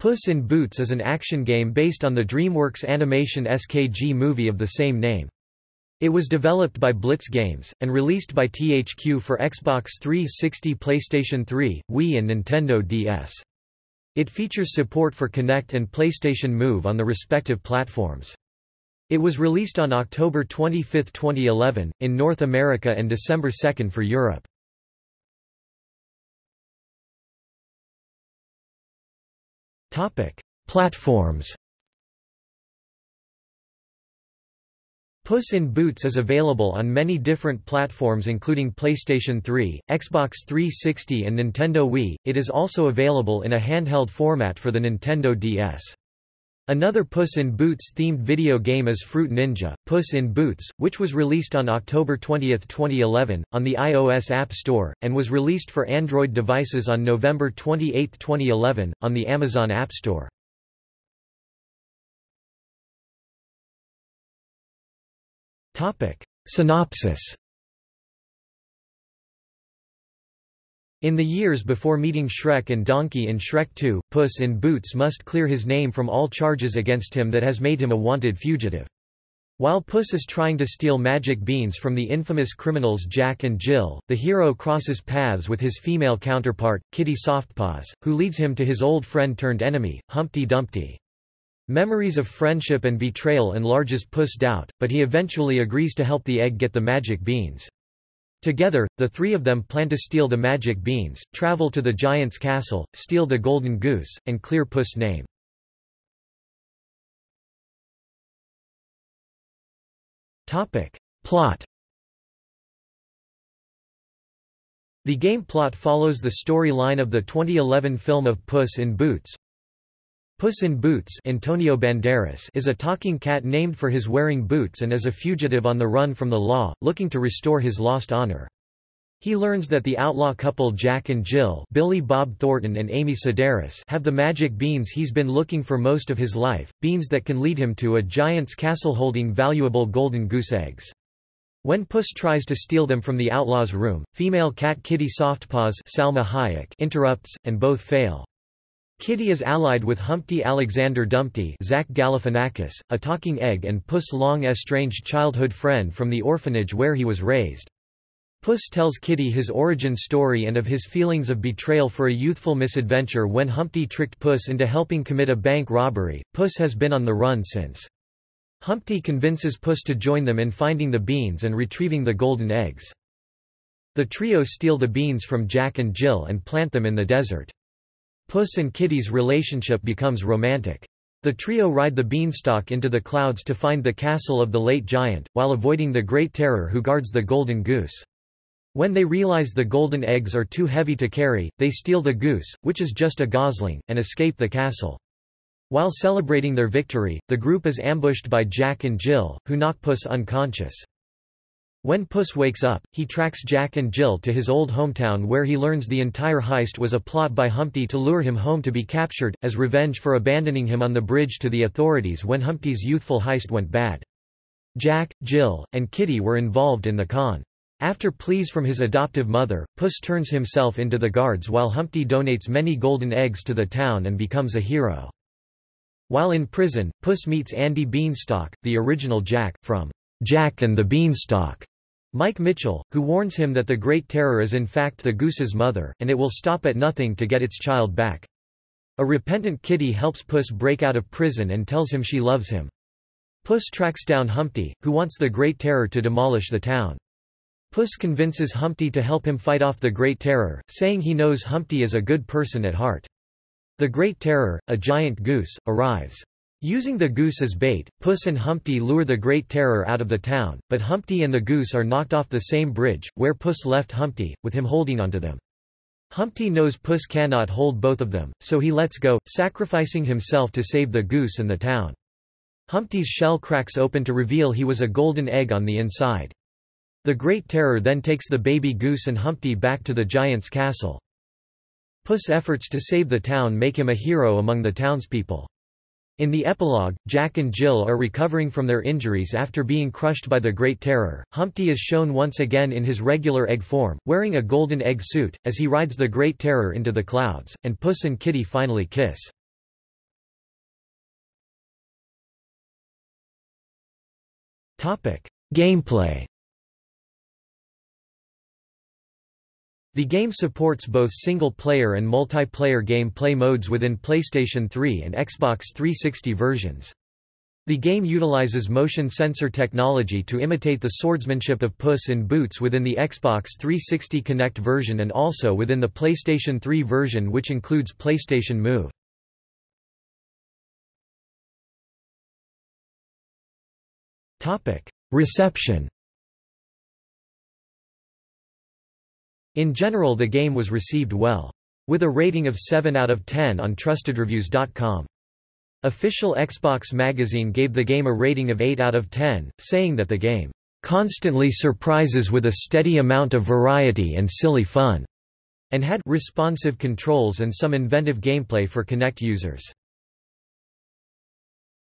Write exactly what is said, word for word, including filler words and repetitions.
Puss in Boots is an action game based on the DreamWorks Animation S K G movie of the same name. It was developed by Blitz Games, and released by T H Q for Xbox three sixty, PlayStation three, Wii and Nintendo D S. It features support for Kinect and PlayStation Move on the respective platforms. It was released on October twenty-fifth, twenty eleven, in North America and December second for Europe. Platforms. Puss in Boots is available on many different platforms including PlayStation three, Xbox three sixty and Nintendo Wii. It is also available in a handheld format for the Nintendo D S. Another Puss in Boots themed video game is Fruit Ninja, Puss in Boots, which was released on October twentieth, twenty eleven, on the iOS App Store, and was released for Android devices on November twenty-eighth, twenty eleven, on the Amazon App Store. Synopsis. In the years before meeting Shrek and Donkey in Shrek two, Puss in Boots must clear his name from all charges against him that has made him a wanted fugitive. While Puss is trying to steal magic beans from the infamous criminals Jack and Jill, the hero crosses paths with his female counterpart, Kitty Softpaws, who leads him to his old friend-turned-enemy, Humpty Dumpty. Memories of friendship and betrayal enlarges Puss' doubt, but he eventually agrees to help the egg get the magic beans. Together, the three of them plan to steal the magic beans, travel to the giant's castle, steal the golden goose, and clear Puss' name. Plot. The game plot follows the storyline of the twenty eleven film of Puss in Boots. Puss in Boots, Antonio Banderas, is a talking cat named for his wearing boots and is a fugitive on the run from the law, looking to restore his lost honor. He learns that the outlaw couple Jack and Jill, Billy Bob Thornton and Amy Sedaris, have the magic beans he's been looking for most of his life, beans that can lead him to a giant's castle holding valuable golden goose eggs. When Puss tries to steal them from the outlaw's room, female cat Kitty Softpaws, Salma Hayek, interrupts, and both fail. Kitty is allied with Humpty Alexander Dumpty, Zach Galifianakis, a talking egg and Puss' long-estranged childhood friend from the orphanage where he was raised. Puss tells Kitty his origin story and of his feelings of betrayal for a youthful misadventure when Humpty tricked Puss into helping commit a bank robbery. Puss has been on the run since. Humpty convinces Puss to join them in finding the beans and retrieving the golden eggs. The trio steal the beans from Jack and Jill and plant them in the desert. Puss and Kitty's relationship becomes romantic. The trio ride the beanstalk into the clouds to find the castle of the late giant, while avoiding the Great Terror who guards the golden goose. When they realize the golden eggs are too heavy to carry, they steal the goose, which is just a gosling, and escape the castle. While celebrating their victory, the group is ambushed by Jack and Jill, who knock Puss unconscious. When Puss wakes up, he tracks Jack and Jill to his old hometown where he learns the entire heist was a plot by Humpty to lure him home to be captured, as revenge for abandoning him on the bridge to the authorities when Humpty's youthful heist went bad. Jack, Jill, and Kitty were involved in the con. After pleas from his adoptive mother, Puss turns himself into the guards while Humpty donates many golden eggs to the town and becomes a hero. While in prison, Puss meets Andy Beanstalk, the original Jack, from Jack and the Beanstalk. Mike Mitchell, who warns him that the Great Terror is in fact the goose's mother, and it will stop at nothing to get its child back. A repentant Kitty helps Puss break out of prison and tells him she loves him. Puss tracks down Humpty, who wants the Great Terror to demolish the town. Puss convinces Humpty to help him fight off the Great Terror, saying he knows Humpty is a good person at heart. The Great Terror, a giant goose, arrives. Using the goose as bait, Puss and Humpty lure the Great Terror out of the town, but Humpty and the goose are knocked off the same bridge, where Puss left Humpty, with him holding onto them. Humpty knows Puss cannot hold both of them, so he lets go, sacrificing himself to save the goose and the town. Humpty's shell cracks open to reveal he was a golden egg on the inside. The Great Terror then takes the baby goose and Humpty back to the giant's castle. Puss' efforts to save the town make him a hero among the townspeople. In the epilogue, Jack and Jill are recovering from their injuries after being crushed by the Great Terror. Humpty is shown once again in his regular egg form, wearing a golden egg suit, as he rides the Great Terror into the clouds, and Puss and Kitty finally kiss. Gameplay. The game supports both single-player and multiplayer gameplay modes within PlayStation three and Xbox three sixty versions. The game utilizes motion sensor technology to imitate the swordsmanship of Puss in Boots within the Xbox three sixty Kinect version and also within the PlayStation three version, which includes PlayStation Move. Reception. In general, the game was received well, with a rating of seven out of ten on trusted reviews dot com. Official Xbox Magazine gave the game a rating of eight out of ten, saying that the game constantly surprises with a steady amount of variety and silly fun, and had responsive controls and some inventive gameplay for Kinect users.